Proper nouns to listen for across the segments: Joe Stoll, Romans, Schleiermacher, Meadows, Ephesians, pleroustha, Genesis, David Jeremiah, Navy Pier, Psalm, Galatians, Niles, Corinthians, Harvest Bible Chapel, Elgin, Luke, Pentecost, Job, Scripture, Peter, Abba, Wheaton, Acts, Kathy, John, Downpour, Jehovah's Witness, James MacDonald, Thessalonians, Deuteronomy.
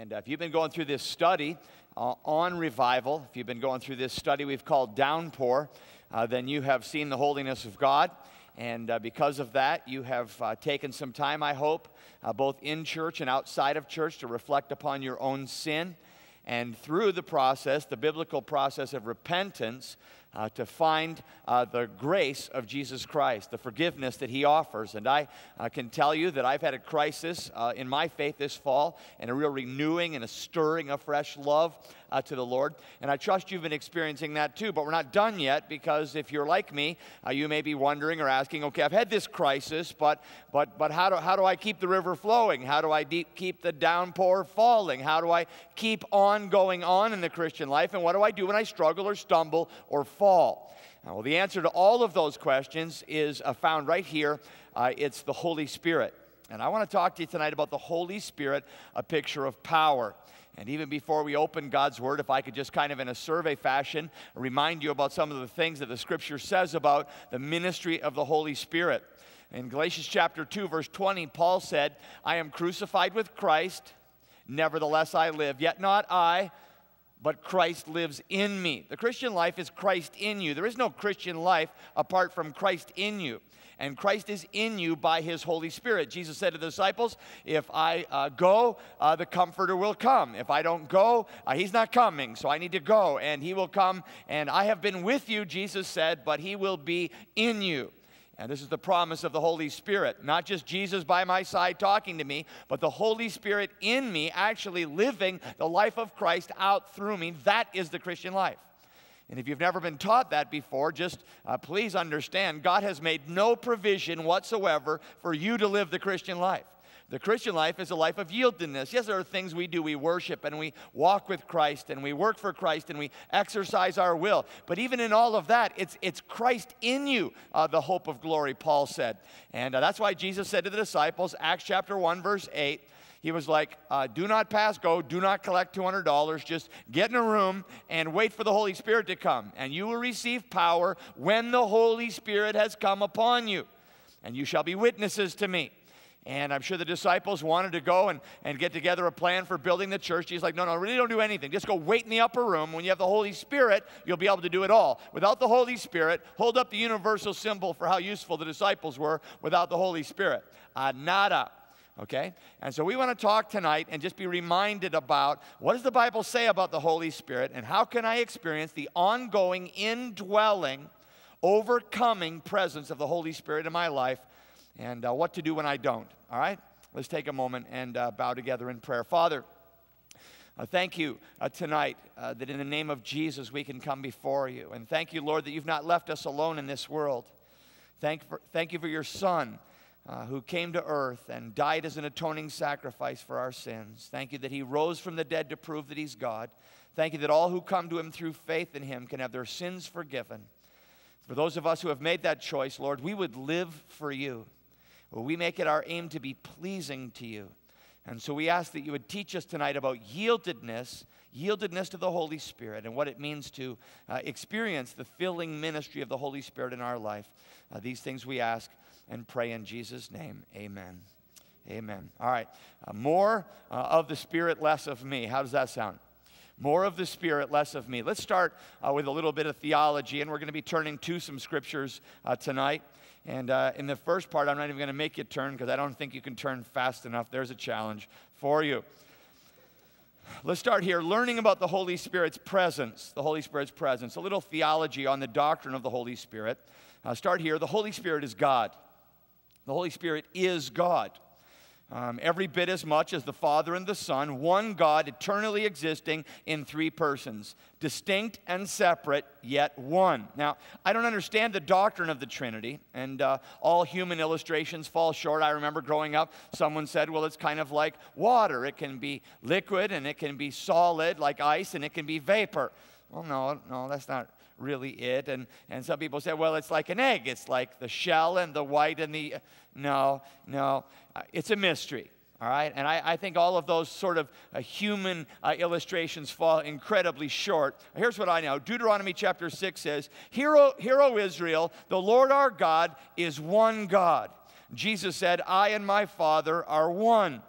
And if you've been going through this study on revival, if you've been going through this study we've called Downpour, then you have seen the holiness of God. And because of that, you have taken some time, I hope, both in church and outside of church to reflect upon your own sin. And through the process, the biblical process of repentance, to find the grace of Jesus Christ, the forgiveness that He offers. And I can tell you that I've had a crisis in my faith this fall, and a real renewing and a stirring of fresh love to the Lord. And I trust you've been experiencing that too, but we're not done yet, because if you're like me, you may be wondering or asking, okay, I've had this crisis, but how do I keep the river flowing? How do I keep the downpour falling? How do I keep on going on in the Christian life? And what do I do when I struggle or stumble or fall? Well, the answer to all of those questions is found right here. It's the Holy Spirit. And I want to talk to you tonight about the Holy Spirit, a picture of power. And even before we open God's Word, if I could just kind of in a survey fashion remind you about some of the things that the Scripture says about the ministry of the Holy Spirit. In Galatians chapter 2, verse 20, Paul said, "I am crucified with Christ, nevertheless I live, yet not I, but Christ lives in me." The Christian life is Christ in you. There is no Christian life apart from Christ in you. And Christ is in you by His Holy Spirit. Jesus said to the disciples, if I go, the Comforter will come. If I don't go, He's not coming, so I need to go. And He will come, and I have been with you, Jesus said, but He will be in you. And this is the promise of the Holy Spirit. Not just Jesus by my side talking to me, but the Holy Spirit in me actually living the life of Christ out through me. That is the Christian life. And if you've never been taught that before, just please understand, God has made no provision whatsoever for you to live the Christian life. The Christian life is a life of yieldedness. Yes, there are things we do. We worship and we walk with Christ and we work for Christ and we exercise our will. But even in all of that, it's Christ in you, the hope of glory, Paul said. And that's why Jesus said to the disciples, Acts chapter 1, verse 8, He was like, do not pass go, do not collect $200, just get in a room and wait for the Holy Spirit to come. And you will receive power when the Holy Spirit has come upon you. And you shall be witnesses to me. And I'm sure the disciples wanted to go and get together a plan for building the church. He's like, no, really don't do anything. Just go wait in the upper room. When you have the Holy Spirit, you'll be able to do it all. Without the Holy Spirit, hold up the universal symbol for how useful the disciples were without the Holy Spirit. Nada. Okay? And so we want to talk tonight and just be reminded about what does the Bible say about the Holy Spirit, and how can I experience the ongoing, indwelling, overcoming presence of the Holy Spirit in my life, and what to do when I don't. All right? Let's take a moment and bow together in prayer. Father, thank you tonight that in the name of Jesus we can come before you. And thank you, Lord, that you've not left us alone in this world. Thank you for your Son, who came to earth and died as an atoning sacrifice for our sins. Thank you that He rose from the dead to prove that He's God. Thank you that all who come to Him through faith in Him can have their sins forgiven. For those of us who have made that choice, Lord, we would live for you. We make it our aim to be pleasing to you. And so we ask that you would teach us tonight about yieldedness to the Holy Spirit, and what it means to experience the filling ministry of the Holy Spirit in our life. These things we ask and pray in Jesus' name. Amen. Amen. All right. More of the Spirit, less of me. How does that sound? More of the Spirit, less of me. Let's start with a little bit of theology, and we're going to be turning to some scriptures tonight. And in the first part, I'm not even going to make you turn, because I don't think you can turn fast enough. There's a challenge for you. Let's start here, learning about the Holy Spirit's presence, the Holy Spirit's presence. A little theology on the doctrine of the Holy Spirit. Start here. The Holy Spirit is God. The Holy Spirit is God. Every bit as much as the Father and the Son, one God eternally existing in three persons, distinct and separate, yet one. Now, I don't understand the doctrine of the Trinity, and all human illustrations fall short. I remember growing up, someone said, well, it's kind of like water. It can be liquid, and it can be solid, like ice, and it can be vapor. Well, no, that's not really it. And some people say, well, it's like an egg. It's like the shell and the white and the... No. It's a mystery, all right? And I think all of those sort of human illustrations fall incredibly short. Here's what I know. Deuteronomy chapter 6 says, Hear, O Israel, the Lord our God is one God. Jesus said, I and my Father are one.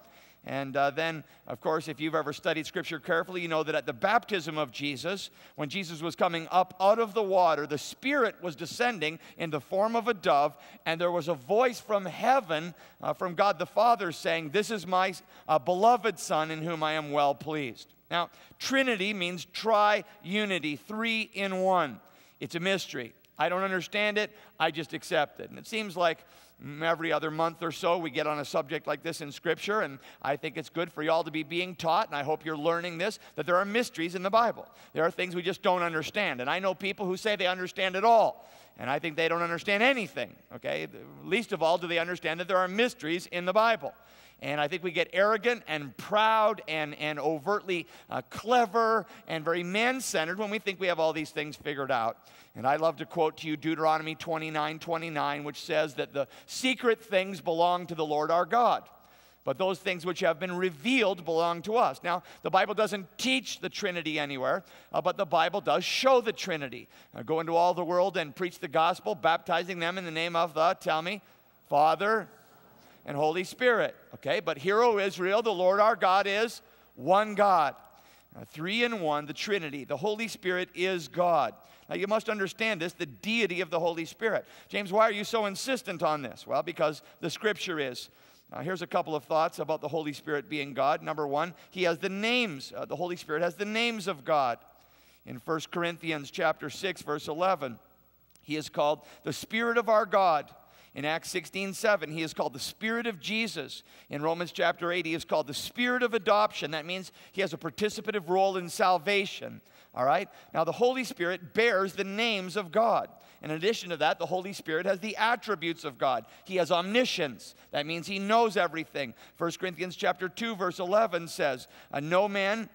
And then, of course, if you've ever studied Scripture carefully, you know that at the baptism of Jesus, when Jesus was coming up out of the water, the Spirit was descending in the form of a dove, and there was a voice from heaven, from God the Father, saying, "This is my beloved Son in whom I am well pleased." Now, Trinity means tri-unity, three in one. It's a mystery. I don't understand it, I just accept it. And it seems like every other month or so we get on a subject like this in Scripture, and I think it's good for y'all to be being taught, and I hope you're learning this, that there are mysteries in the Bible. There are things we just don't understand, and I know people who say they understand it all, and I think they don't understand anything, okay? Least of all do they understand that there are mysteries in the Bible. And I think we get arrogant and proud and overtly clever and very man-centered when we think we have all these things figured out. And I love to quote to you Deuteronomy 29:29, which says that the secret things belong to the Lord our God, but those things which have been revealed belong to us. Now, the Bible doesn't teach the Trinity anywhere, but the Bible does show the Trinity. Go into all the world and preach the gospel, baptizing them in the name of the, tell me, Father, and Holy Spirit, okay? But hear, O Israel, the Lord our God is one God. Three in one, the Trinity. The Holy Spirit is God. Now, you must understand this, the deity of the Holy Spirit. James, why are you so insistent on this? Well, because the Scripture is. Here's a couple of thoughts about the Holy Spirit being God. Number one, he has the names. The Holy Spirit has the names of God. In 1 Corinthians chapter 6, verse 11, he is called the Spirit of our God. In Acts 16:7, he is called the Spirit of Jesus. In Romans chapter 8, he is called the Spirit of adoption. That means he has a participative role in salvation, all right? Now, the Holy Spirit bears the names of God. In addition to that, the Holy Spirit has the attributes of God. He has omniscience. That means he knows everything. 1 Corinthians chapter 2, verse 11 says, no man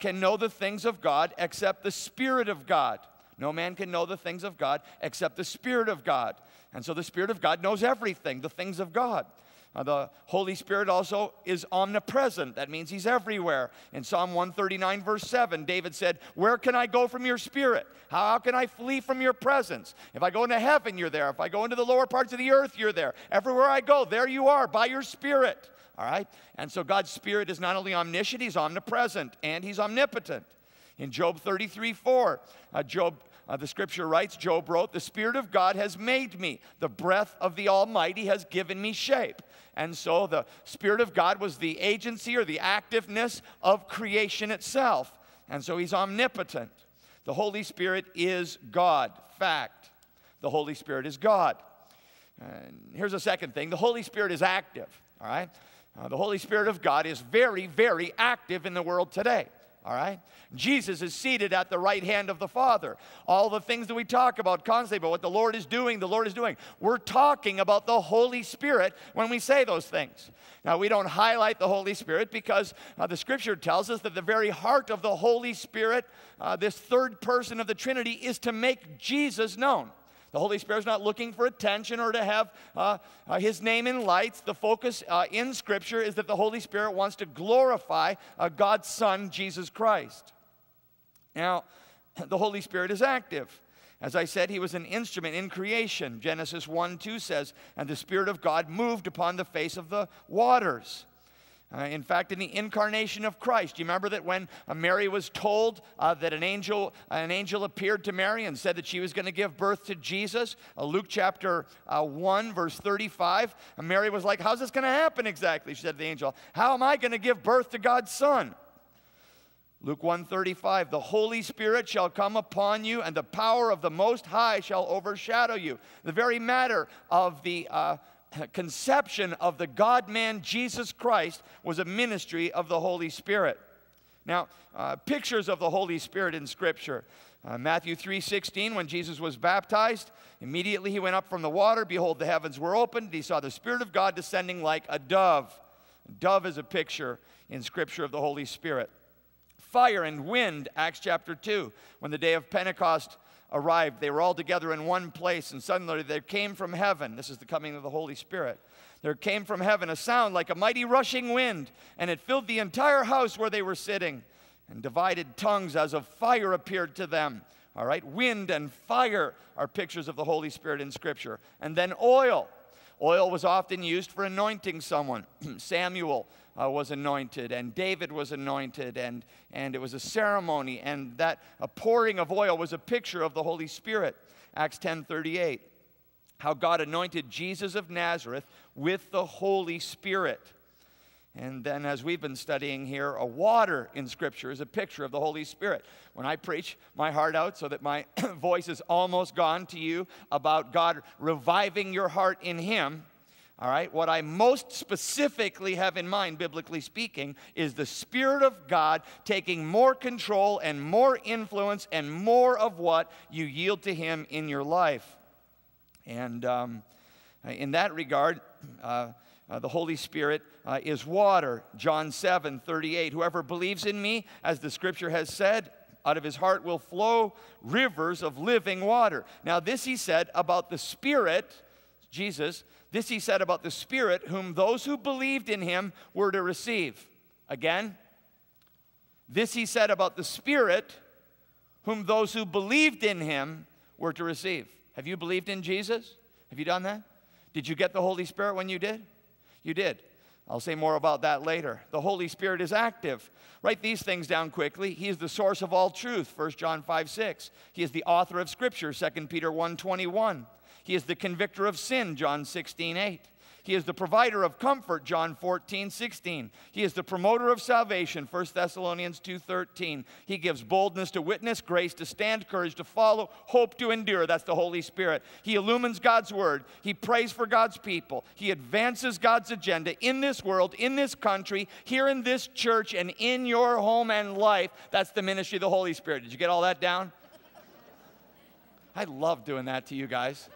can know the things of God except the Spirit of God. No man can know the things of God except the Spirit of God. And so the Spirit of God knows everything, the things of God. The Holy Spirit also is omnipresent. That means he's everywhere. In Psalm 139, verse 7, David said, "Where can I go from your Spirit? How can I flee from your presence? If I go into heaven, you're there. If I go into the lower parts of the earth, you're there. Everywhere I go, there you are, by your Spirit." All right? And so God's Spirit is not only omniscient, he's omnipresent, and he's omnipotent. In Job 33:4, the Scripture writes, Job wrote, "The Spirit of God has made me. The breath of the Almighty has given me shape." And so the Spirit of God was the agency or the activeness of creation itself. And so he's omnipotent. The Holy Spirit is God. Fact. The Holy Spirit is God. And here's a second thing. The Holy Spirit is active. All right? The Holy Spirit of God is very, very active in the world today. All right? Jesus is seated at the right hand of the Father. All the things that we talk about constantly, about what the Lord is doing, the Lord is doing. We're talking about the Holy Spirit when we say those things. Now, we don't highlight the Holy Spirit because the Scripture tells us that the very heart of the Holy Spirit, this third person of the Trinity, is to make Jesus known. The Holy Spirit is not looking for attention or to have his name in lights. The focus in Scripture is that the Holy Spirit wants to glorify God's Son, Jesus Christ. Now, the Holy Spirit is active. As I said, he was an instrument in creation. Genesis 1:2 says, "And the Spirit of God moved upon the face of the waters." In fact, in the incarnation of Christ, you remember that when Mary was told that an angel appeared to Mary and said that she was going to give birth to Jesus? Luke chapter 1, verse 35, Mary was like, "How's this going to happen exactly?" She said to the angel, "How am I going to give birth to God's Son?" Luke 1:35, "The Holy Spirit shall come upon you, and the power of the Most High shall overshadow you." The very matter of the conception of the God-man Jesus Christ was a ministry of the Holy Spirit. Now, pictures of the Holy Spirit in Scripture. Matthew 3:16, when Jesus was baptized, immediately he went up from the water. Behold, the heavens were opened. He saw the Spirit of God descending like a dove. Dove is a picture in Scripture of the Holy Spirit. Fire and wind, Acts chapter 2, when the day of Pentecost arrived, they were all together in one place, and suddenly there came from heaven, this is the coming of the Holy Spirit, there came from heaven a sound like a mighty rushing wind, and it filled the entire house where they were sitting, and divided tongues as of fire appeared to them. All right, wind and fire are pictures of the Holy Spirit in Scripture. And then oil. Oil was often used for anointing someone. Samuel was anointed, and David was anointed, and it was a ceremony, and that a pouring of oil was a picture of the Holy Spirit. Acts 10:38, how God anointed Jesus of Nazareth with the Holy Spirit. And then, as we've been studying here, a water in Scripture is a picture of the Holy Spirit. When I preach my heart out so that my voice is almost gone to you about God reviving your heart in Him, all right, what I most specifically have in mind, biblically speaking, is the Spirit of God taking more control and more influence and more of what you yield to Him in your life. And in that regard, the Holy Spirit is water. John 7:38. Whoever believes in me, as the Scripture has said, out of his heart will flow rivers of living water. Now this he said about the Spirit, Jesus, this he said about the Spirit whom those who believed in him were to receive. Again, this he said about the Spirit whom those who believed in him were to receive. Have you believed in Jesus? Have you done that? Did you get the Holy Spirit when you did? You did. I'll say more about that later. The Holy Spirit is active. Write these things down quickly. He is the source of all truth, 1 John 5:6. He is the author of Scripture, 2 Peter 1:21. He is the convictor of sin, John 16:8. He is the provider of comfort, John 14:16. He is the promoter of salvation, 1 Thessalonians 2:13. He gives boldness to witness, grace to stand, courage to follow, hope to endure. That's the Holy Spirit. He illumines God's word. He prays for God's people. He advances God's agenda in this world, in this country, here in this church, and in your home and life. That's the ministry of the Holy Spirit. Did you get all that down? I love doing that to you guys.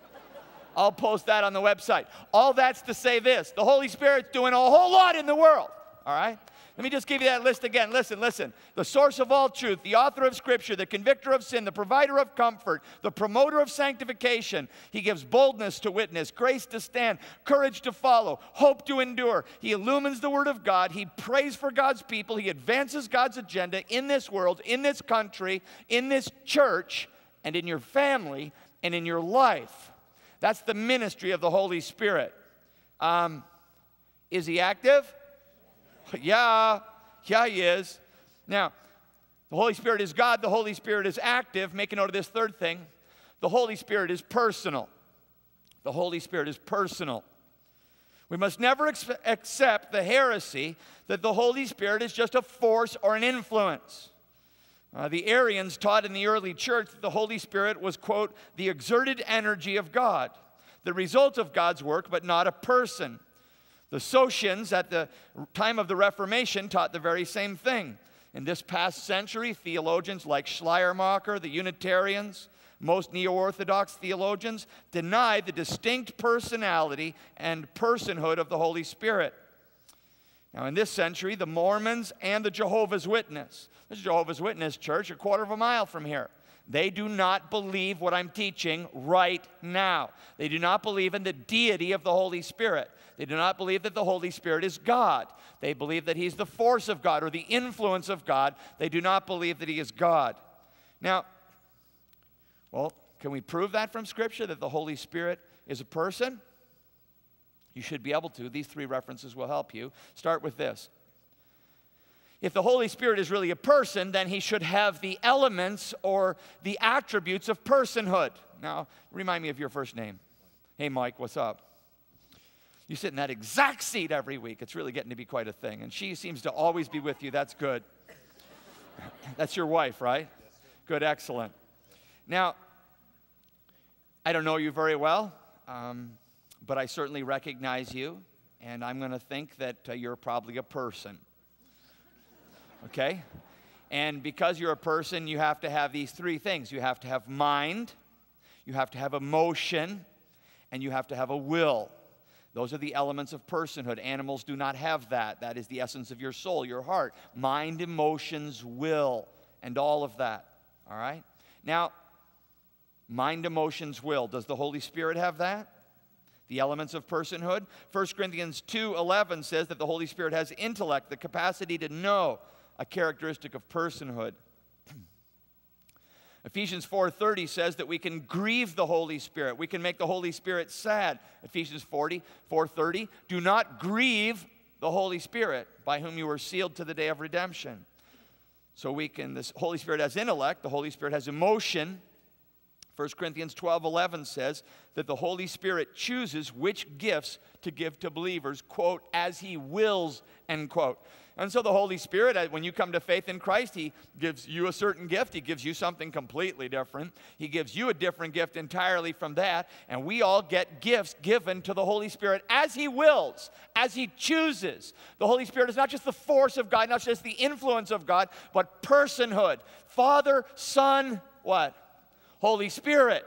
I'll post that on the website. All that's to say this. The Holy Spirit's doing a whole lot in the world. All right? Let me just give you that list again. Listen. The source of all truth, the author of Scripture, the convictor of sin, the provider of comfort, the promoter of sanctification. He gives boldness to witness, grace to stand, courage to follow, hope to endure. He illumines the Word of God. He prays for God's people. He advances God's agenda in this world, in this country, in this church, and in your family, and in your life. That's the ministry of the Holy Spirit. Is he active? Yeah, he is. Now, the Holy Spirit is God. The Holy Spirit is active. Make a note of this third thing. The Holy Spirit is personal. The Holy Spirit is personal. We must never accept the heresy that the Holy Spirit is just a force or an influence. The Arians taught in the early church that the Holy Spirit was, quote, the exerted energy of God, the result of God's work, but not a person. The Socians at the time of the Reformation taught the very same thing. In this past century, theologians like Schleiermacher, the Unitarians, most neo-Orthodox theologians deny the distinct personality and personhood of the Holy Spirit. Now, in this century, the Mormons and the Jehovah's Witness. There's a Jehovah's Witness church a quarter of a mile from here. They do not believe what I'm teaching right now. They do not believe in the deity of the Holy Spirit. They do not believe that the Holy Spirit is God. They believe that He's the force of God or the influence of God. They do not believe that He is God. Now, well, can we prove that from Scripture, that the Holy Spirit is a person? You should be able to. These three references will help you. Start with this. If the Holy Spirit is really a person, then he should have the elements or the attributes of personhood. Now, remind me of your first name. Hey, Mike, what's up? You sit in that exact seat every week. It's really getting to be quite a thing. And she seems to always be with you. That's good. That's your wife, right? Good, excellent. Now, I don't know you very well. But I certainly recognize you, and I'm going to think that you're probably a person, okay? And because you're a person, you have to have these three things. You have to have mind, you have to have emotion, and you have to have a will. Those are the elements of personhood. Animals do not have that. That is the essence of your soul, your heart. Mind, emotions, will, and all of that, all right? Now, mind, emotions, will. Does the Holy Spirit have that? The elements of personhood. 1 Corinthians 2:11 says that the Holy Spirit has intellect, the capacity to know, a characteristic of personhood. Ephesians 4:30 says that we can grieve the Holy Spirit. We can make the Holy Spirit sad. Ephesians 4:30, do not grieve the Holy Spirit, by whom you were sealed to the day of redemption. So we can, this Holy Spirit has intellect, the Holy Spirit has emotion. 1 Corinthians 12:11 says that the Holy Spirit chooses which gifts to give to believers, quote, as he wills, end quote. And so the Holy Spirit, when you come to faith in Christ, he gives you a certain gift. He gives you something completely different. He gives you a different gift entirely from that. And we all get gifts given to the Holy Spirit as he wills, as he chooses. The Holy Spirit is not just the force of God, not just the influence of God, but personhood. Father, Son, what? Holy Spirit.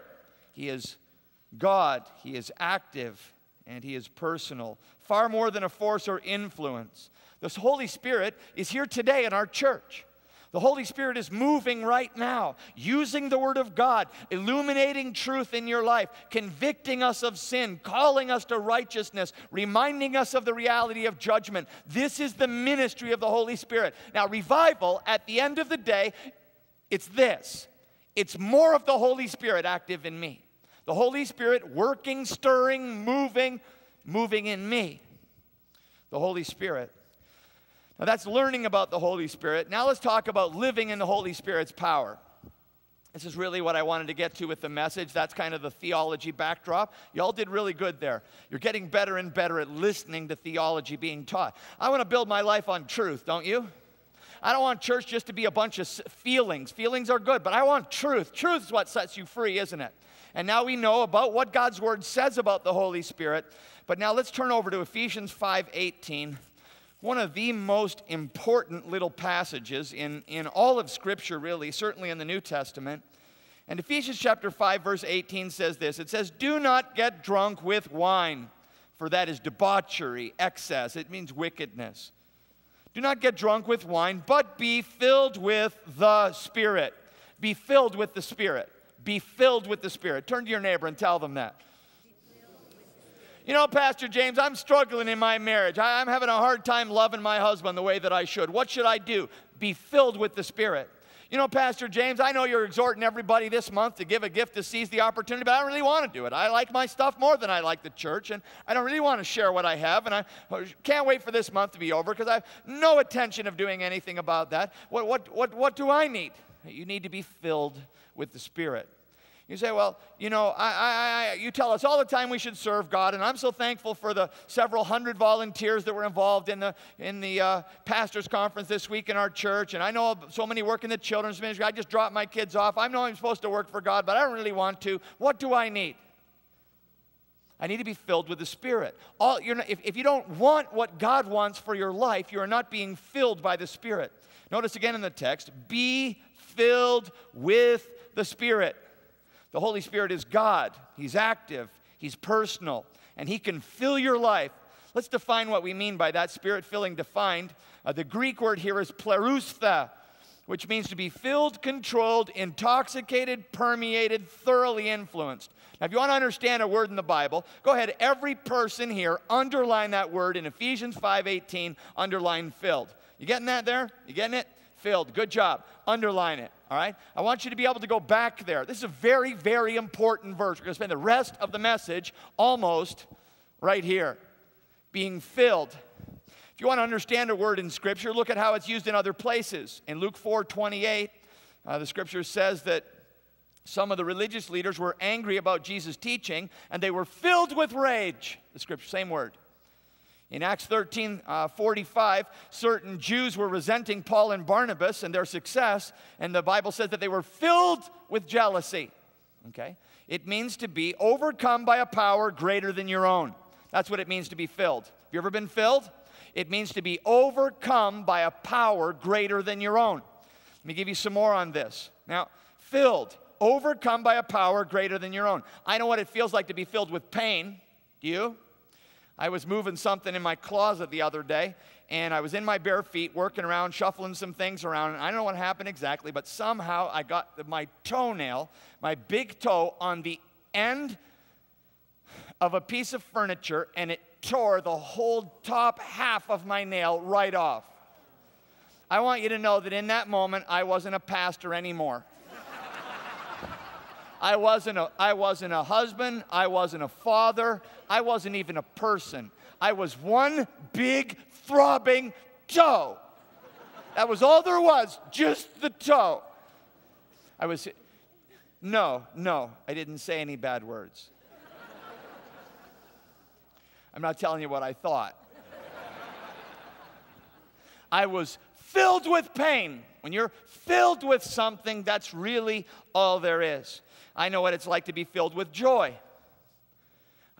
He is God, he is active, and he is personal, far more than a force or influence. This Holy Spirit is here today in our church. The Holy Spirit is moving right now, using the Word of God, illuminating truth in your life, convicting us of sin, calling us to righteousness, reminding us of the reality of judgment. This is the ministry of the Holy Spirit. Now, revival, at the end of the day, it's this. It's more of the Holy Spirit active in me. The Holy Spirit working, stirring, moving in me. The Holy Spirit. Now that's learning about the Holy Spirit. Now let's talk about living in the Holy Spirit's power. This is really what I wanted to get to with the message. That's kind of the theology backdrop. Y'all did really good there. You're getting better and better at listening to theology being taught. I want to build my life on truth, don't you? I don't want church just to be a bunch of feelings. Feelings are good, but I want truth. Truth is what sets you free, isn't it? And now we know about what God's Word says about the Holy Spirit. But now let's turn over to Ephesians 5:18, one of the most important little passages in all of Scripture, really, certainly in the New Testament. And Ephesians chapter 5, verse 18 says this. It says, "Do not get drunk with wine, for that is debauchery, excess." It means wickedness. "Do not get drunk with wine, but be filled with the Spirit." Be filled with the Spirit. Be filled with the Spirit. Turn to your neighbor and tell them that. You know, Pastor James, I'm struggling in my marriage. I'm having a hard time loving my husband the way that I should. What should I do? Be filled with the Spirit. You know, Pastor James, I know you're exhorting everybody this month to give a gift to seize the opportunity, but I don't really want to do it. I like my stuff more than I like the church, and I don't really want to share what I have, and I can't wait for this month to be over because I have no intention of doing anything about that. What do I need? You need to be filled with the Spirit. You say, well, you know, you tell us all the time we should serve God, and I'm so thankful for the several hundred volunteers that were involved in the pastor's conference this week in our church, and I know so many work in the children's ministry. I just drop my kids off. I know I'm supposed to work for God, but I don't really want to. What do I need? I need to be filled with the Spirit. If you don't want what God wants for your life, you are not being filled by the Spirit. Notice again in the text, be filled with the Spirit. The Holy Spirit is God. He's active. He's personal. And he can fill your life. Let's define what we mean by that. Spirit-filling defined. The Greek word here is pleroustha, which means to be filled, controlled, intoxicated, permeated, thoroughly influenced. Now, if you want to understand a word in the Bible, go ahead. Every person here, underline that word in Ephesians 5:18, underline filled. You getting that there? You getting it? Filled. Good job. Underline it. All right? I want you to be able to go back there. This is a very, very important verse. We're going to spend the rest of the message almost right here. Being filled. If you want to understand a word in Scripture, look at how it's used in other places. In Luke 4:28, the Scripture says that some of the religious leaders were angry about Jesus' teaching, and they were filled with rage. The Scripture, same word. In Acts 13:45, certain Jews were resenting Paul and Barnabas and their success, and the Bible says that they were filled with jealousy. Okay? It means to be overcome by a power greater than your own. That's what it means to be filled. Have you ever been filled? It means to be overcome by a power greater than your own. Let me give you some more on this. Now, filled, overcome by a power greater than your own. I know what it feels like to be filled with pain. Do you? I was moving something in my closet the other day, and I was in my bare feet working around, shuffling some things around, and I don't know what happened exactly, but somehow I got my toenail, my big toe, on the end of a piece of furniture, and it tore the whole top half of my nail right off. I want you to know that in that moment, I wasn't a pastor anymore. I wasn't a husband, I wasn't a father, I wasn't even a person. I was one big throbbing toe. That was all there was, just the toe. I didn't say any bad words. I'm not telling you what I thought. I was filled with pain. When you're filled with something, that's really all there is. I know what it's like to be filled with joy.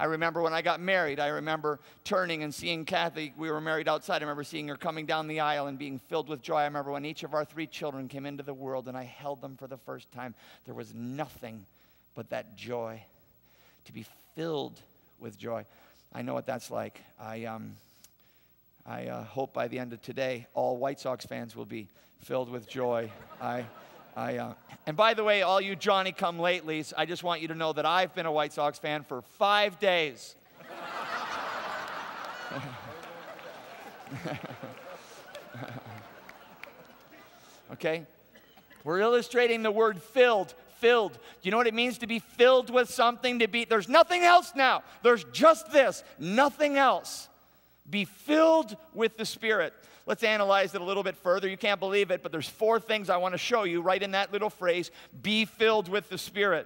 I remember when I got married, I remember turning and seeing Kathy. We were married outside. I remember seeing her coming down the aisle and being filled with joy. I remember when each of our three children came into the world and I held them for the first time. There was nothing but that joy, to be filled with joy. I know what that's like. I hope by the end of today, all White Sox fans will be filled with joy. And by the way, all you Johnny come latelys, I just want you to know that I've been a White Sox fan for 5 days. Okay? We're illustrating the word filled. Filled. Do you know what it means to be filled with something? There's nothing else now. There's just this. Nothing else. Be filled with the Spirit. Let's analyze it a little bit further. You can't believe it, but there's 4 things I want to show you right in that little phrase, be filled with the Spirit.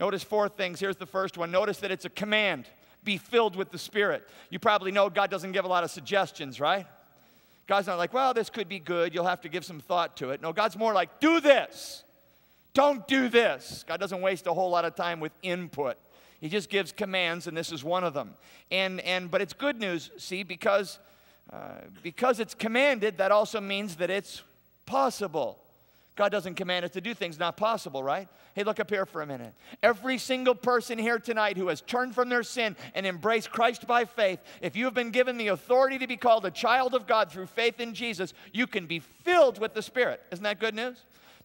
Notice 4 things. Here's the first one. Notice that it's a command. Be filled with the Spirit. You probably know God doesn't give a lot of suggestions, right? God's not like, well, this could be good. You'll have to give some thought to it. No, God's more like, do this. Don't do this. God doesn't waste a whole lot of time with input. He just gives commands, and this is one of them. But it's good news, see, because it's commanded, that also means that it's possible. God doesn't command us to do things not possible, right? Hey, look up here for a minute. Every single person here tonight who has turned from their sin and embraced Christ by faith, if you have been given the authority to be called a child of God through faith in Jesus, you can be filled with the Spirit. Isn't that good news?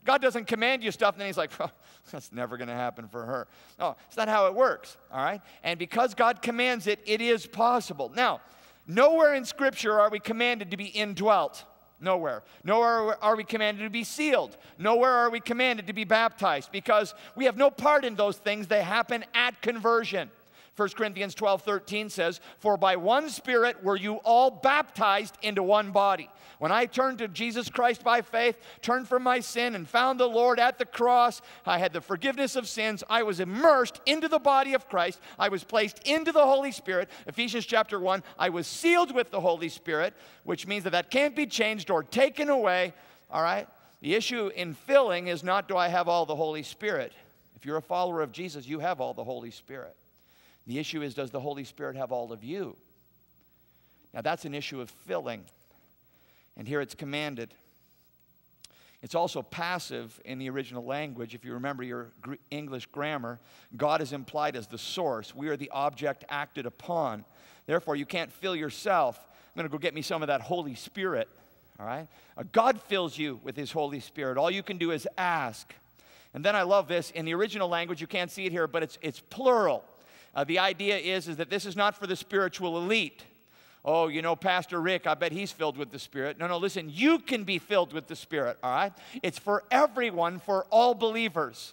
God doesn't command you stuff, and then he's like, oh, that's never going to happen for her. No, it's not how it works, all right? And because God commands it, it is possible. Now, nowhere in Scripture are we commanded to be indwelt. Nowhere. Nowhere are we commanded to be sealed. Nowhere are we commanded to be baptized, because we have no part in those things. They happen at conversion. 1 Corinthians 12:13 says, for by one Spirit were you all baptized into one body. When I turned to Jesus Christ by faith, turned from my sin, and found the Lord at the cross, I had the forgiveness of sins. I was immersed into the body of Christ. I was placed into the Holy Spirit. Ephesians chapter 1, I was sealed with the Holy Spirit, which means that can't be changed or taken away. All right? The issue in filling is not, do I have all the Holy Spirit? If you're a follower of Jesus, you have all the Holy Spirit. The issue is, does the Holy Spirit have all of you? Now, that's an issue of filling. And here it's commanded. It's also passive in the original language. If you remember your English grammar, God is implied as the source. We are the object acted upon. Therefore, you can't fill yourself. I'm going to go get me some of that Holy Spirit. All right? God fills you with His Holy Spirit. All you can do is ask. And then I love this. In the original language, you can't see it here, but it's plural. The idea is that this is not for the spiritual elite. Oh, you know, Pastor Rick, I bet he's filled with the Spirit. No, listen, you can be filled with the Spirit, all right? It's for everyone, for all believers.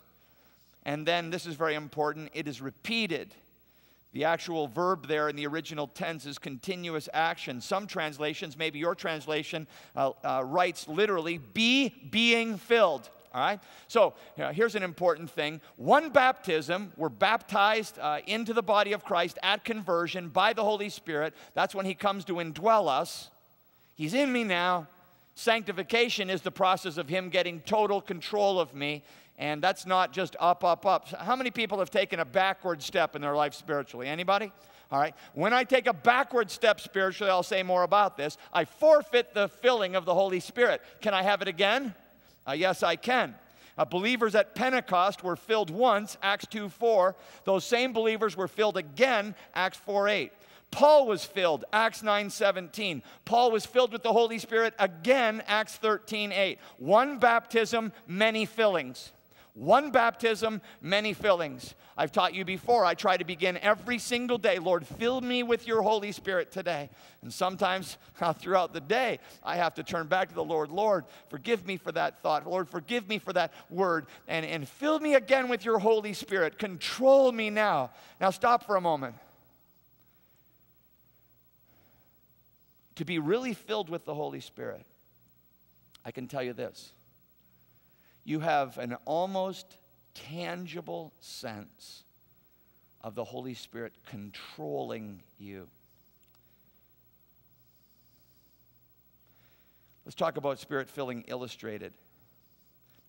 And then, this is very important, it is repeated. The actual verb there in the original tense is continuous action. Some translations, maybe your translation, writes literally, be being filled. All right? So, here's an important thing. One baptism, we're baptized into the body of Christ at conversion by the Holy Spirit. That's when He comes to indwell us. He's in me now. Sanctification is the process of Him getting total control of me. And that's not just up, up, up. How many people have taken a backward step in their life spiritually? Anybody? All right. When I take a backward step spiritually, I'll say more about this. I forfeit the filling of the Holy Spirit. Can I have it again? Yes, I can. Believers at Pentecost were filled once, Acts 2:4. Those same believers were filled again, Acts 4:8. Paul was filled, Acts 9:17. Paul was filled with the Holy Spirit again, Acts 13:8. One baptism, many fillings. One baptism, many fillings. I've taught you before, I try to begin every single day, Lord, fill me with your Holy Spirit today. And sometimes throughout the day, I have to turn back to the Lord. Lord, forgive me for that thought. Lord, forgive me for that word. And fill me again with your Holy Spirit. Control me now. Now stop for a moment. to be really filled with the Holy Spirit, I can tell you this. You have an almost tangible sense of the Holy Spirit controlling you. Let's talk about Spirit filling illustrated.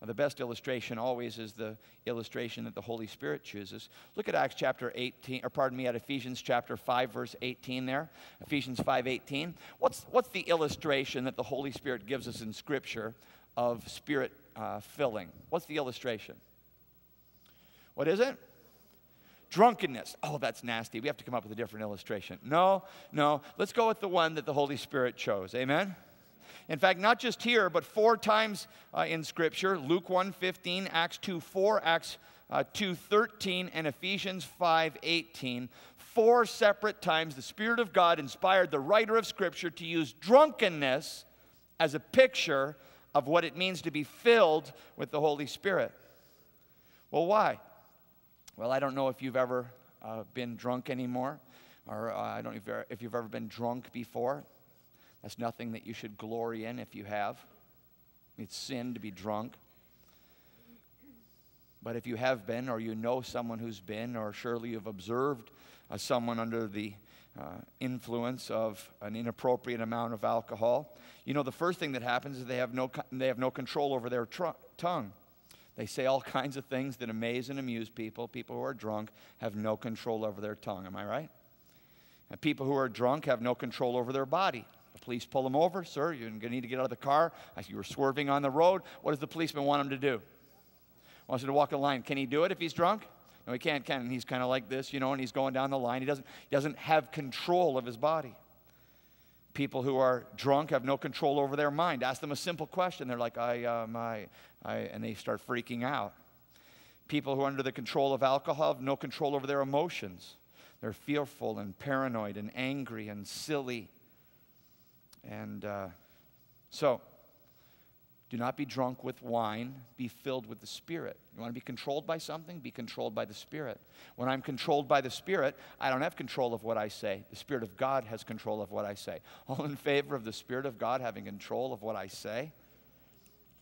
Now, the best illustration always is the illustration that the Holy Spirit chooses. Look at at Ephesians chapter 5, verse 18 there. Ephesians 5:18. What's the illustration that the Holy Spirit gives us in Scripture of Spirit filling? What's the illustration? What is it? Drunkenness. Oh, that's nasty. We have to come up with a different illustration. No. Let's go with the one that the Holy Spirit chose. Amen? In fact, not just here, but 4 times in Scripture, Luke 1:15, Acts 2:4, Acts 2:13, and Ephesians 5:18. 4 separate times, the Spirit of God inspired the writer of Scripture to use drunkenness as a picture of what it means to be filled with the Holy Spirit. Well, why? Well, I don't know if you've ever been drunk anymore, or I don't know if you've ever been drunk before. That's nothing that you should glory in if you have. It's sin to be drunk. But if you have been, or you know someone who's been, or surely you've observed someone under the influence of an inappropriate amount of alcohol, you know the first thing that happens is they have no control over their tongue. They say all kinds of things that amaze and amuse people. People who are drunk have no control over their tongue. Am I right? And people who are drunk have no control over their body. The police pull him over. Sir, you're going to need to get out of the car. You were swerving on the road. What does the policeman want him to do? Wants him to walk a line. Can he do it if he's drunk? No, he can't. Can. And he's kind of like this, you know, and he's going down the line. He doesn't have control of his body. People who are drunk have no control over their mind. Ask them a simple question. They're like, I, and they start freaking out. People who are under the control of alcohol have no control over their emotions. They're fearful and paranoid and angry and silly. And so, do not be drunk with wine. Be filled with the Spirit. You want to be controlled by something? Be controlled by the Spirit. When I'm controlled by the Spirit, I don't have control of what I say. The Spirit of God has control of what I say. All in favor of the Spirit of God having control of what I say?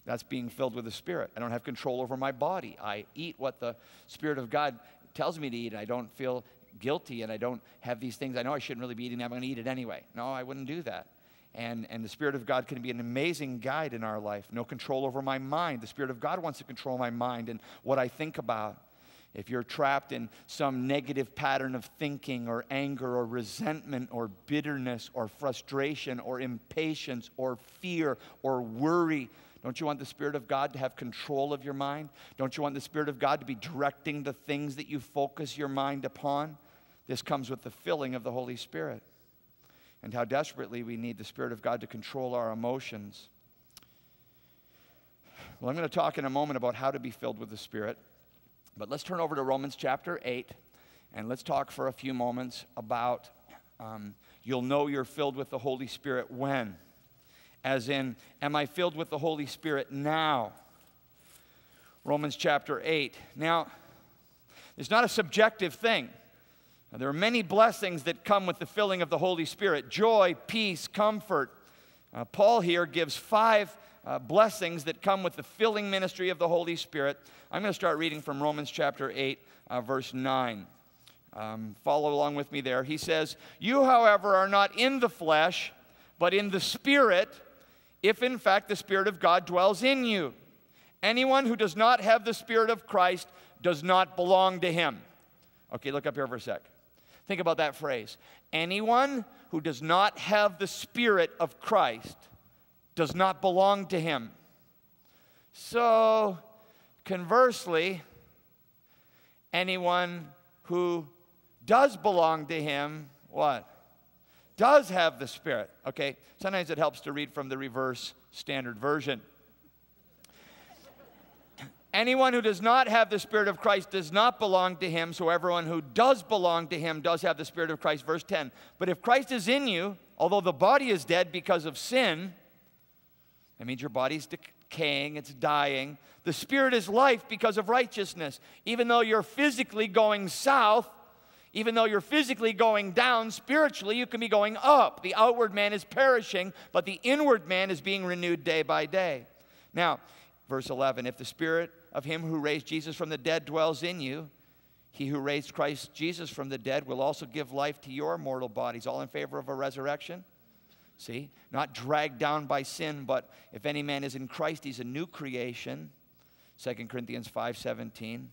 That's being filled with the Spirit. I don't have control over my body. I eat what the Spirit of God tells me to eat. I don't feel guilty, and I don't have these things. I know I shouldn't really be eating. I'm going to eat it anyway. No, I wouldn't do that. And the Spirit of God can be an amazing guide in our life. No control over my mind. The Spirit of God wants to control my mind and what I think about. If you're trapped in some negative pattern of thinking or anger or resentment or bitterness or frustration or impatience or fear or worry, don't you want the Spirit of God to have control of your mind? Don't you want the Spirit of God to be directing the things that you focus your mind upon? This comes with the filling of the Holy Spirit. And how desperately we need the Spirit of God to control our emotions. Well, I'm going to talk in a moment about how to be filled with the Spirit. But let's turn over to Romans chapter 8. And let's talk for a few moments about you'll know you're filled with the Holy Spirit when. As in, am I filled with the Holy Spirit now? Romans chapter 8. Now, it's not a subjective thing. Now, there are many blessings that come with the filling of the Holy Spirit. Joy, peace, comfort. Paul here gives 5 blessings that come with the filling ministry of the Holy Spirit. I'm going to start reading from Romans chapter 8, verse 9. Follow along with me there. He says, "You, however, are not in the flesh, but in the Spirit, if in fact the Spirit of God dwells in you. Anyone who does not have the Spirit of Christ does not belong to him." Okay, look up here for a sec. Think about that phrase. Anyone who does not have the Spirit of Christ does not belong to him. So, conversely, anyone who does belong to him, what? Does have the Spirit. Okay, sometimes it helps to read from the Revised Standard Version. Anyone who does not have the Spirit of Christ does not belong to him, so everyone who does belong to him does have the Spirit of Christ. Verse 10, but if Christ is in you, although the body is dead because of sin, that means your body's decaying, it's dying, the Spirit is life because of righteousness. Even though you're physically going south, Even though you're physically going down, spiritually you can be going up. The outward man is perishing, but the inward man is being renewed day by day. Now, verse 11, if the Spirit of him who raised Jesus from the dead dwells in you, he who raised Christ Jesus from the dead will also give life to your mortal bodies. All in favor of a resurrection? See? Not dragged down by sin, but if any man is in Christ, he's a new creation. 2 Corinthians 5:17.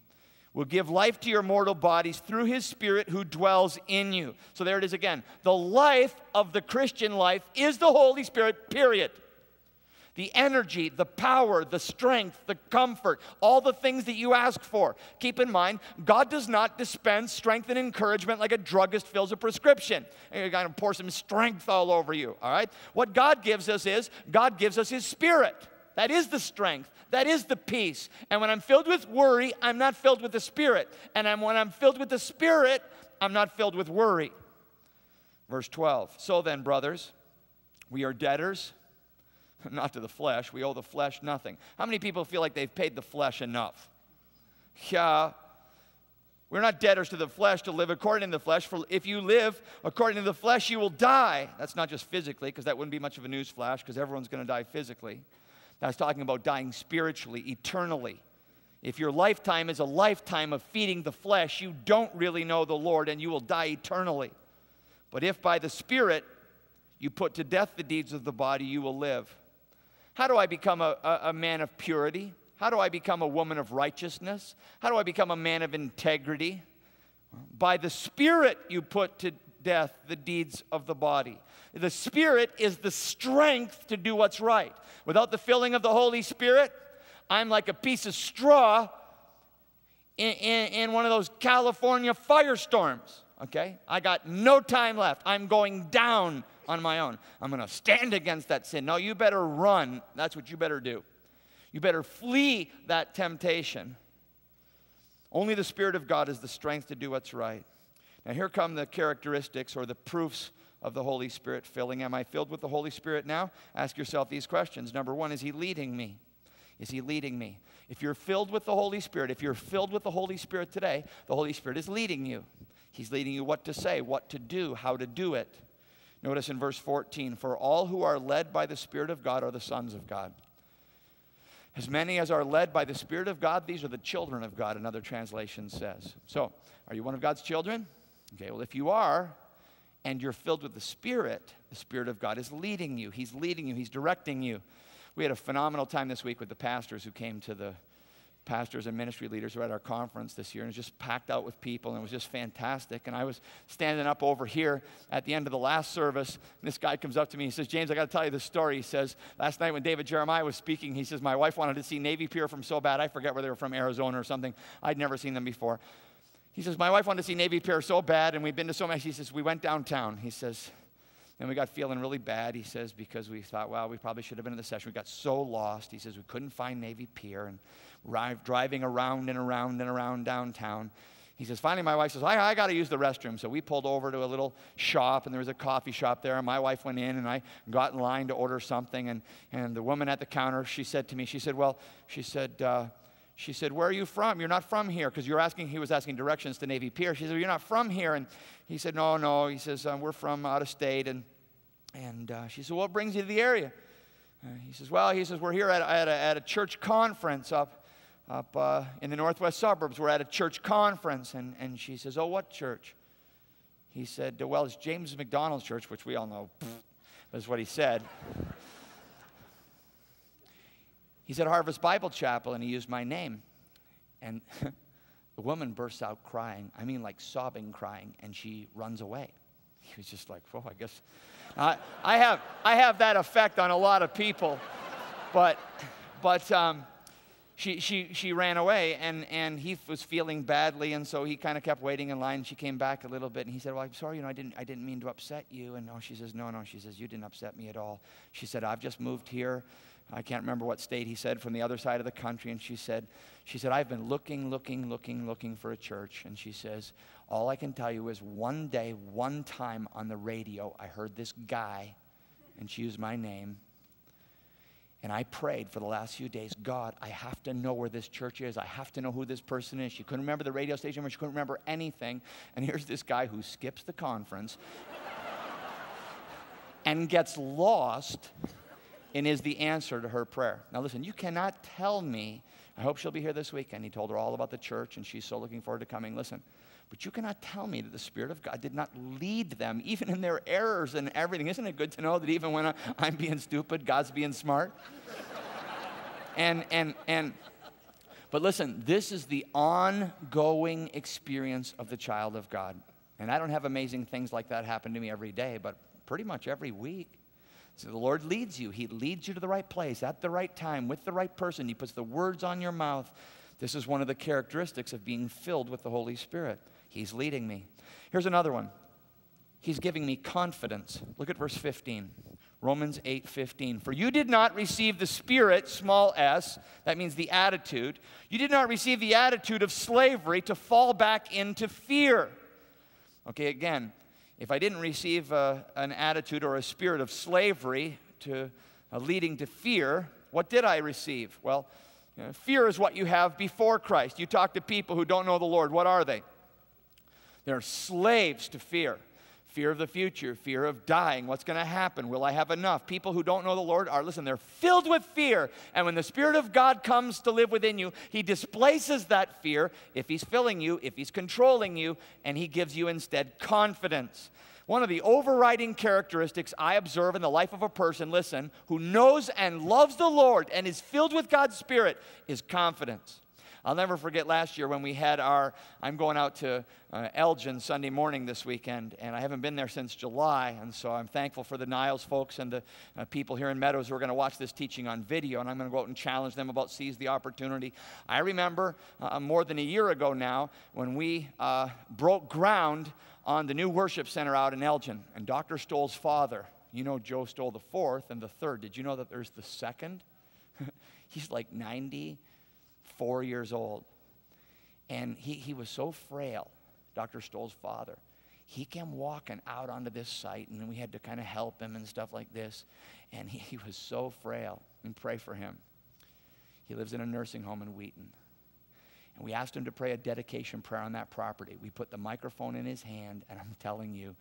Will give life to your mortal bodies through his Spirit who dwells in you. So there it is again. The life of the Christian life is the Holy Spirit, period. The energy, the power, the strength, the comfort, all the things that you ask for. Keep in mind, God does not dispense strength and encouragement like a druggist fills a prescription. And you're going to pour some strength all over you, all right? What God gives us is, God gives us his Spirit. That is the strength. That is the peace. And when I'm filled with worry, I'm not filled with the Spirit. And when I'm filled with the Spirit, I'm not filled with worry. Verse 12. So then, brothers, we are debtors, not to the flesh. We owe the flesh nothing. How many people feel like they've paid the flesh enough? Yeah. We're not debtors to the flesh to live according to the flesh. For if you live according to the flesh, you will die. That's not just physically, because that wouldn't be much of a news flash, because everyone's going to die physically. That's talking about dying spiritually, eternally. If your lifetime is a lifetime of feeding the flesh, you don't really know the Lord and you will die eternally. But if by the Spirit you put to death the deeds of the body, you will live. How do I become a man of purity? How do I become a woman of righteousness? How do I become a man of integrity? By the Spirit you put to death the deeds of the body. The Spirit is the strength to do what's right. Without the filling of the Holy Spirit, I'm like a piece of straw in one of those California firestorms, okay? I got no time left. I'm going down on my own. I'm going to stand against that sin. No, you better run. That's what you better do. You better flee that temptation. Only the Spirit of God is the strength to do what's right. Now here come the characteristics or the proofs of the Holy Spirit filling. Am I filled with the Holy Spirit now? Ask yourself these questions. Number one, is he leading me? Is he leading me? If you're filled with the Holy Spirit, if you're filled with the Holy Spirit today, the Holy Spirit is leading you. He's leading you what to say, what to do, how to do it. Notice in verse 14, for all who are led by the Spirit of God are the sons of God. As many as are led by the Spirit of God, these are the children of God, another translation says. So, are you one of God's children? Okay, well, if you are, and you're filled with the Spirit of God is leading you. He's leading you. He's directing you. We had a phenomenal time this week with the pastors who came to the pastors and ministry leaders who were at our conference this year, and it was just packed out with people, and it was just fantastic. And I was standing up over here at the end of the last service, and this guy comes up to me. He says, James, I got to tell you this story. He says, last night when David Jeremiah was speaking, he says, my wife wanted to see Navy Pier from so bad. I forget where they were from, Arizona or something. I'd never seen them before. He says, my wife wanted to see Navy Pier so bad, and we've been to so many. He says, we went downtown. He says, and we got feeling really bad, he says, because we thought, well, we probably should have been in the session. We got so lost. He says, we couldn't find Navy Pier, and driving around and around and around downtown. He says, finally, my wife says, I got to use the restroom. So we pulled over to a little shop, and there was a coffee shop there, and my wife went in, and I got in line to order something, and the woman at the counter, she said to me, she said, where are you from? You're not from here. Because he was asking directions to Navy Pier. She said, you're not from here. And he said, no. He says, we're from out of state. And she said, what brings you to the area? He says, we're here at a church conference up in the northwest suburbs. We're at a church conference. And she says, oh, what church? He said, well, it's James MacDonald's church, which we all know. That's what he said. He's at Harvest Bible Chapel, and he used my name. And the woman bursts out crying. I mean, like sobbing crying, and she runs away. He was just like, whoa, I guess. I have that effect on a lot of people. But she ran away, and he was feeling badly, and so he kind of kept waiting in line. She came back a little bit, and he said, well, I'm sorry, I didn't mean to upset you. And no, she says, no. She says, you didn't upset me at all. She said, I've just moved here. I can't remember what state, he said, from the other side of the country. And she said, I've been looking for a church. And she says, all I can tell you is one day, one time on the radio, I heard this guy, and she used my name. And I prayed for the last few days, God, I have to know where this church is. I have to know who this person is. She couldn't remember the radio station, she couldn't remember anything. And here's this guy who skips the conference and gets lost and is the answer to her prayer. Now listen, you cannot tell me, I hope she'll be here this weekend. He told her all about the church and she's so looking forward to coming. Listen, but you cannot tell me that the Spirit of God did not lead them, even in their errors and everything. Isn't it good to know that even when I'm being stupid, God's being smart? But listen, this is the ongoing experience of the child of God. And I don't have amazing things like that happen to me every day, but pretty much every week. So the Lord leads you. He leads you to the right place at the right time with the right person. He puts the words on your mouth. This is one of the characteristics of being filled with the Holy Spirit. He's leading me. Here's another one. He's giving me confidence. Look at verse 15. Romans 8:15. For you did not receive the spirit, small s, that means the attitude. You did not receive the attitude of slavery to fall back into fear. Okay, again, if I didn't receive an attitude or a spirit of slavery to leading to fear, what did I receive? Well, fear is what you have before Christ. You talk to people who don't know the Lord. What are they? They're slaves to fear. Fear of the future, fear of dying, what's going to happen, will I have enough? People who don't know the Lord are, listen, they're filled with fear. And when the Spirit of God comes to live within you, He displaces that fear if He's filling you, if He's controlling you, and He gives you instead confidence. One of the overriding characteristics I observe in the life of a person, listen, who knows and loves the Lord and is filled with God's Spirit is confidence. I'll never forget last year when we had our, I'm going out to Elgin Sunday morning this weekend, and I haven't been there since July, and so I'm thankful for the Niles folks and the people here in Meadows who are going to watch this teaching on video, and I'm going to go out and challenge them about seize the opportunity. I remember more than a year ago now when we broke ground on the new worship center out in Elgin, and Dr. Stoll's father, you know Joe Stoll the fourth and the third. Did you know that there's the second? He's like 94 years old, and he was so frail, Dr. Stoll's father. He came walking out onto this site, and we had to kind of help him and stuff like this, and he was so frail, and pray for him. He lives in a nursing home in Wheaton, and we asked him to pray a dedication prayer on that property. We put the microphone in his hand, and I'm telling you,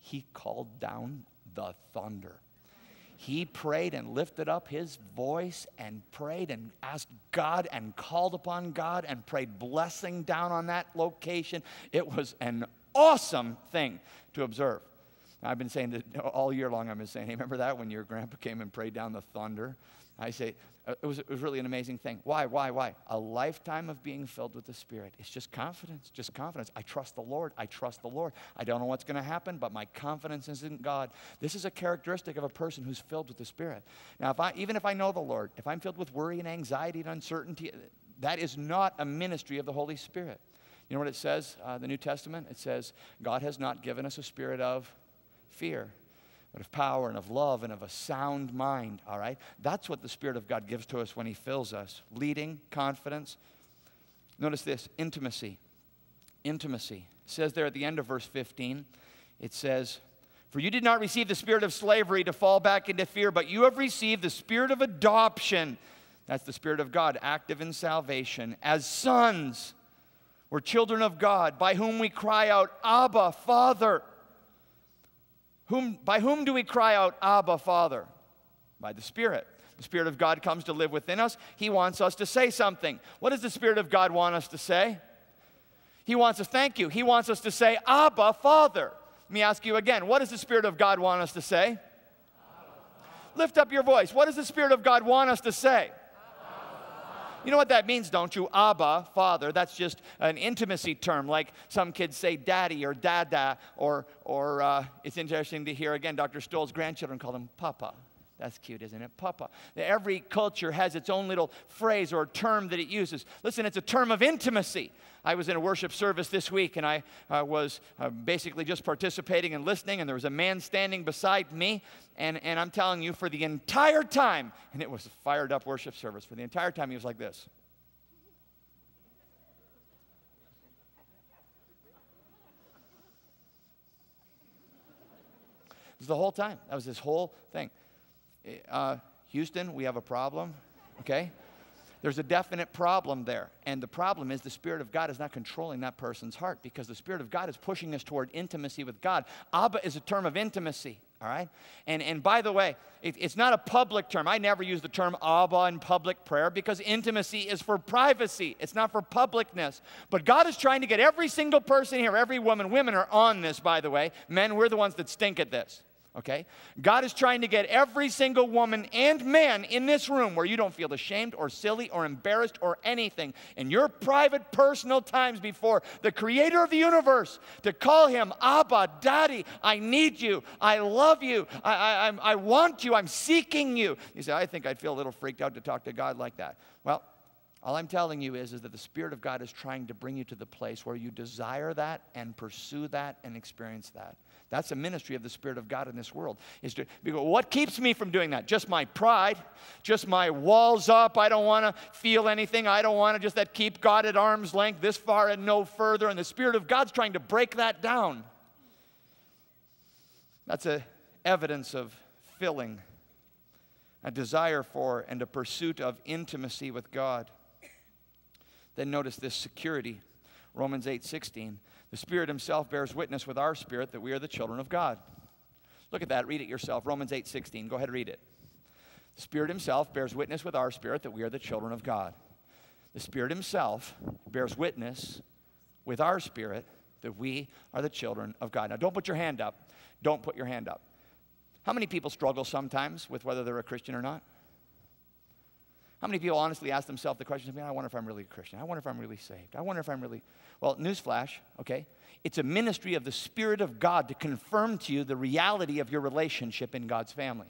he called down the thunder. He prayed and lifted up his voice and prayed and asked God and called upon God and prayed blessing down on that location. It was an awesome thing to observe. Now, I've been saying that all year long. I've been saying, hey, remember that when your grandpa came and prayed down the thunder? I say, it was really an amazing thing. Why? A lifetime of being filled with the Spirit. It's just confidence, just confidence. I trust the Lord. I trust the Lord. I don't know what's going to happen, but my confidence is in God. This is a characteristic of a person who's filled with the Spirit. Now, even if I know the Lord, if I'm filled with worry and anxiety and uncertainty, that is not a ministry of the Holy Spirit. You know what it says, the New Testament? It says, God has not given us a spirit of fear, but of power and of love and of a sound mind, all right? That's what the Spirit of God gives to us when He fills us. Leading, confidence. Notice this, intimacy. Intimacy. It says there at the end of verse 15, it says, for you did not receive the spirit of slavery to fall back into fear, but you have received the spirit of adoption. That's the Spirit of God, active in salvation. As sons, we're children of God, by whom we cry out, Abba, Father. By whom do we cry out, Abba, Father? By the Spirit. The Spirit of God comes to live within us. He wants us to say something. What does the Spirit of God want us to say? He wants us, thank you. He wants us to say, Abba, Father. Let me ask you again. What does the Spirit of God want us to say? Abba, lift up your voice. What does the Spirit of God want us to say? You know what that means, don't you? Abba, Father. That's just an intimacy term, like some kids say daddy or dada, or it's interesting to hear, again, Dr. Stoll's grandchildren call him Papa. That's cute, isn't it? Papa. Every culture has its own little phrase or term that it uses. Listen, it's a term of intimacy. I was in a worship service this week, and I was basically just participating and listening, and there was a man standing beside me, and I'm telling you, for the entire time, and it was a fired-up worship service, for the entire time he was like this. It was the whole time. That was his whole thing. Houston, we have a problem, okay? There's a definite problem there, and the problem is the Spirit of God is not controlling that person's heart, because the Spirit of God is pushing us toward intimacy with God. Abba is a term of intimacy, all right? And by the way, it's not a public term. I never use the term Abba in public prayer, because intimacy is for privacy. It's not for publicness. But God is trying to get every single person here, every woman. Women are on this, by the way. Men, we're the ones that stink at this. Okay? God is trying to get every single woman and man in this room where you don't feel ashamed or silly or embarrassed or anything in your private, personal times before the creator of the universe, to call him Abba, Daddy, I need you, I love you, I want you, I'm seeking you. You say, I think I'd feel a little freaked out to talk to God like that. Well, all I'm telling you is that the Spirit of God is trying to bring you to the place where you desire that and pursue that and experience that. That's a ministry of the Spirit of God in this world. Is to, what keeps me from doing that? Just my pride, just my walls up. I don't want to feel anything. I don't want to just that keep God at arm's length this far and no further. And the Spirit of God's trying to break that down. That's an evidence of filling, a desire for and a pursuit of intimacy with God. Then notice this security, Romans 8:16. The Spirit himself bears witness with our spirit that we are the children of God. Look at that. Read it yourself. Romans 8:16. Go ahead and read it. The Spirit himself bears witness with our spirit that we are the children of God. The Spirit himself bears witness with our spirit that we are the children of God. Now, don't put your hand up. Don't put your hand up. How many people struggle sometimes with whether they're a Christian or not? How many people honestly ask themselves the question, I wonder if I'm really a Christian. I wonder if I'm really saved. I wonder if I'm really... Well, newsflash, okay? It's a ministry of the Spirit of God to confirm to you the reality of your relationship in God's family.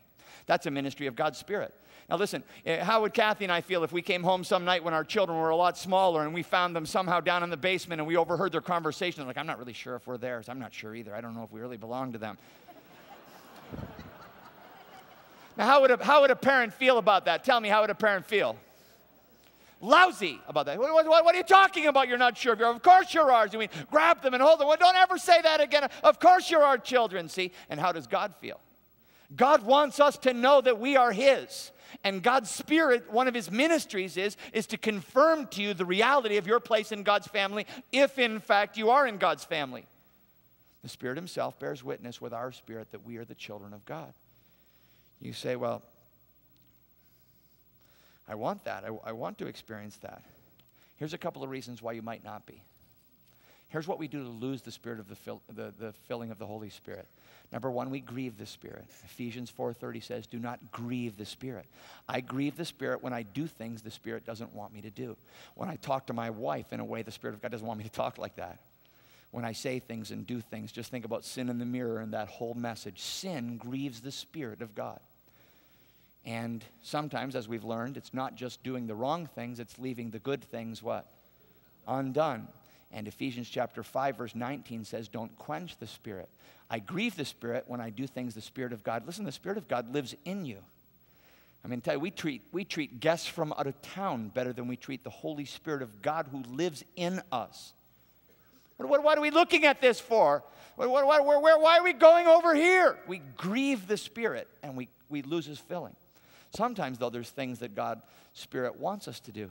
That's a ministry of God's Spirit. Now listen, how would Kathy and I feel if we came home some night when our children were a lot smaller and we found them somehow down in the basement and we overheard their conversation? Like, I'm not really sure if we're theirs. I'm not sure either. I don't know if we really belong to them. Now, how would a parent feel about that? Tell me, how would a parent feel? Lousy about that. What are you talking about? You're not sure. Of course you're ours. You mean grab them and hold them. Well, don't ever say that again. Of course you're our children, see? And how does God feel? God wants us to know that we are his. And God's Spirit, one of his ministries is to confirm to you the reality of your place in God's family, if in fact you are in God's family. The Spirit himself bears witness with our spirit that we are the children of God. You say, well, I want that. I want to experience that. Here's a couple of reasons why you might not be. Here's what we do to lose the spirit of the filling of the Holy Spirit. Number one, we grieve the Spirit. Ephesians 4:30 says, do not grieve the Spirit. I grieve the Spirit when I do things the Spirit doesn't want me to do. When I talk to my wife in a way the Spirit of God doesn't want me to talk like that. When I say things and do things, just think about sin in the mirror and that whole message. Sin grieves the Spirit of God. And sometimes, as we've learned, it's not just doing the wrong things, it's leaving the good things what? Undone. And Ephesians chapter 5, verse 19 says, don't quench the Spirit. I grieve the Spirit when I do things the Spirit of God. Listen, the Spirit of God lives in you. I mean, tell you, we treat guests from out of town better than we treat the Holy Spirit of God who lives in us. What are we looking at this for? Why are we going over here? We grieve the Spirit and we lose his filling. Sometimes, though, there's things that God's Spirit wants us to do.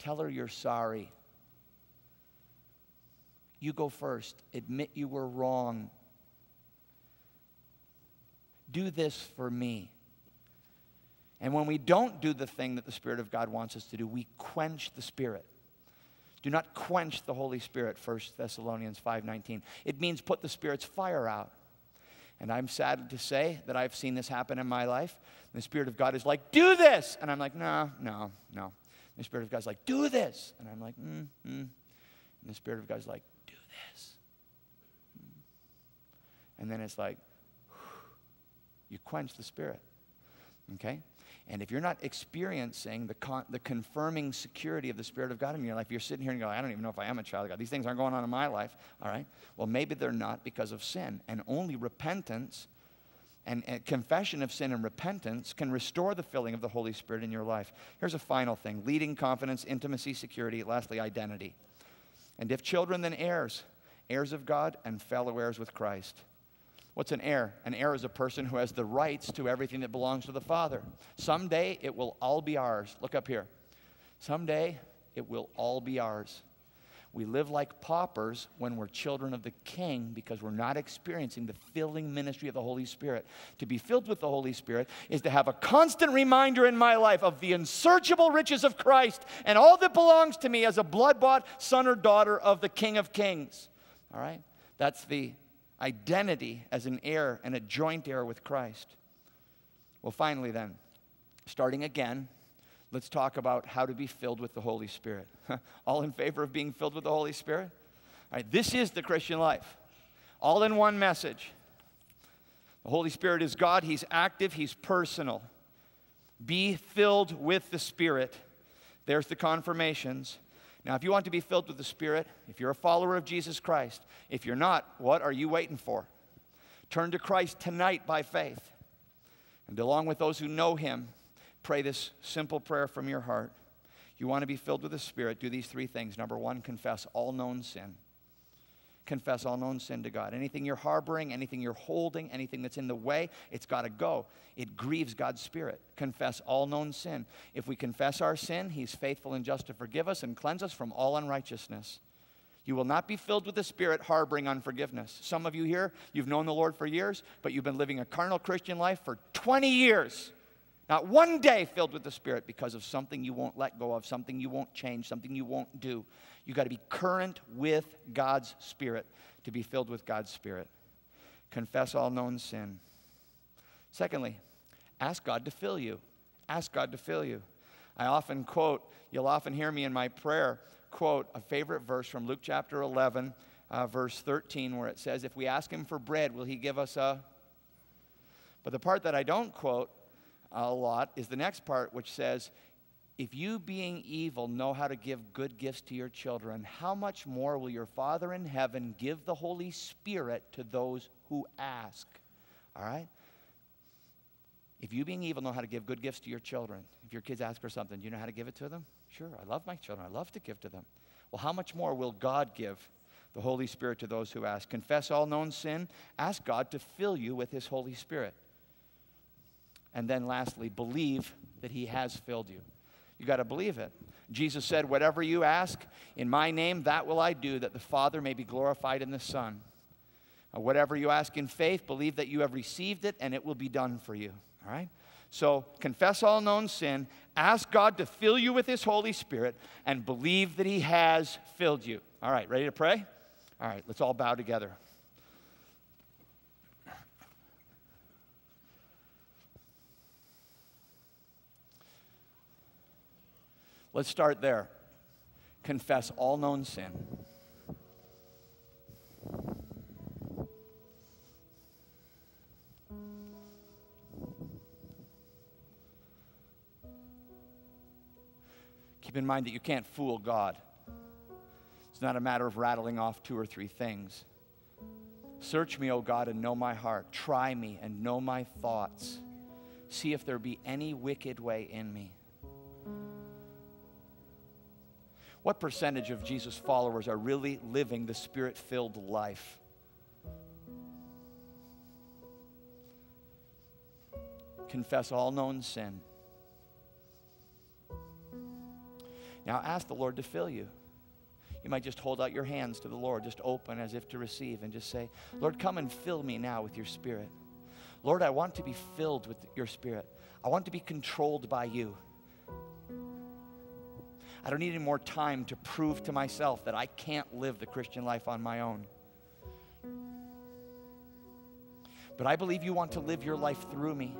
Tell her you're sorry. You go first. Admit you were wrong. Do this for me. And when we don't do the thing that the Spirit of God wants us to do, we quench the Spirit. Do not quench the Holy Spirit, 1 Thessalonians 5:19. It means put the Spirit's fire out. And I'm sad to say that I've seen this happen in my life. The Spirit of God is like, do this! And I'm like, no. The Spirit of God's like, do this! And I'm like, And the Spirit of God's like, do this. And then it's like, you quench the Spirit. Okay? And if you're not experiencing the confirming security of the Spirit of God in your life, you're sitting here and going, I don't even know if I am a child of God. These things aren't going on in my life, all right? Well, maybe they're not because of sin. And only repentance and confession of sin and repentance can restore the filling of the Holy Spirit in your life. Here's a final thing. Leading, confidence, intimacy, security, lastly, identity. And if children, then heirs, heirs of God and fellow heirs with Christ. What's an heir? An heir is a person who has the rights to everything that belongs to the Father. Someday it will all be ours. Look up here. Someday it will all be ours. We live like paupers when we're children of the King because we're not experiencing the filling ministry of the Holy Spirit. To be filled with the Holy Spirit is to have a constant reminder in my life of the unsearchable riches of Christ and all that belongs to me as a blood-bought son or daughter of the King of Kings. All right? That's the identity as an heir and a joint heir with Christ. Well, finally then, starting again, let's talk about how to be filled with the Holy Spirit. All in favor of being filled with the Holy Spirit? All right, this is the Christian life. All in one message. The Holy Spirit is God. He's active. He's personal. Be filled with the Spirit. There's the confirmations. Now, if you want to be filled with the Spirit, if you're a follower of Jesus Christ, if you're not, what are you waiting for? Turn to Christ tonight by faith. And along with those who know Him, pray this simple prayer from your heart. You want to be filled with the Spirit, do these three things. Number one, confess all known sin. Confess all known sin to God. Anything you're harboring, anything you're holding, anything that's in the way, it's got to go. It grieves God's Spirit. Confess all known sin. If we confess our sin, He's faithful and just to forgive us and cleanse us from all unrighteousness. You will not be filled with the Spirit harboring unforgiveness. Some of you here, you've known the Lord for years, but you've been living a carnal Christian life for 20 years. Not one day filled with the Spirit because of something you won't let go of, something you won't change, something you won't do. You've got to be current with God's Spirit to be filled with God's Spirit. Confess all known sin. Secondly, ask God to fill you. Ask God to fill you. I often quote, you'll often hear me in my prayer, quote a favorite verse from Luke chapter 11, verse 13, where it says, if we ask Him for bread, will He give us a... But the part that I don't quote a lot is the next part, which says, if you being evil know how to give good gifts to your children, how much more will your Father in heaven give the Holy Spirit to those who ask? All right? If you being evil know how to give good gifts to your children, if your kids ask for something, do you know how to give it to them? Sure, I love my children. I love to give to them. Well, how much more will God give the Holy Spirit to those who ask? Confess all known sin. Ask God to fill you with His Holy Spirit. And then lastly, believe that He has filled you. You got to believe it. Jesus said, whatever you ask in my name, that will I do, that the Father may be glorified in the Son. Whatever you ask in faith, believe that you have received it, and it will be done for you. All right? So confess all known sin, ask God to fill you with His Holy Spirit, and believe that He has filled you. All right, ready to pray? All right, let's all bow together. Let's start there. Confess all known sin. Keep in mind that you can't fool God. It's not a matter of rattling off two or three things. Search me, O God, and know my heart. Try me and know my thoughts. See if there be any wicked way in me. What percentage of Jesus' followers are really living the Spirit-filled life? Confess all known sin. Now ask the Lord to fill you. You might just hold out your hands to the Lord, just open as if to receive, and just say, Lord, come and fill me now with your Spirit. Lord, I want to be filled with your Spirit. I want to be controlled by you. I don't need any more time to prove to myself that I can't live the Christian life on my own. But I believe you want to live your life through me.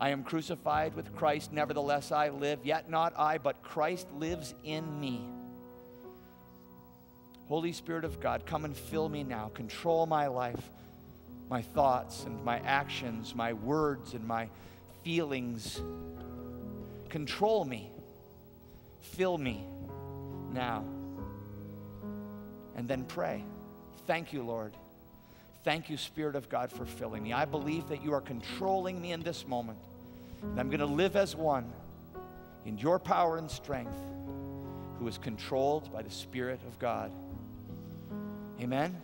I am crucified with Christ, nevertheless I live, yet not I, but Christ lives in me. Holy Spirit of God, come and fill me now. Control my life, my thoughts and my actions, my words and my feelings. Control me. Fill me now. And then pray. Thank you, Lord. Thank you, Spirit of God, for filling me. I believe that you are controlling me in this moment. And I'm going to live as one in your power and strength who is controlled by the Spirit of God. Amen.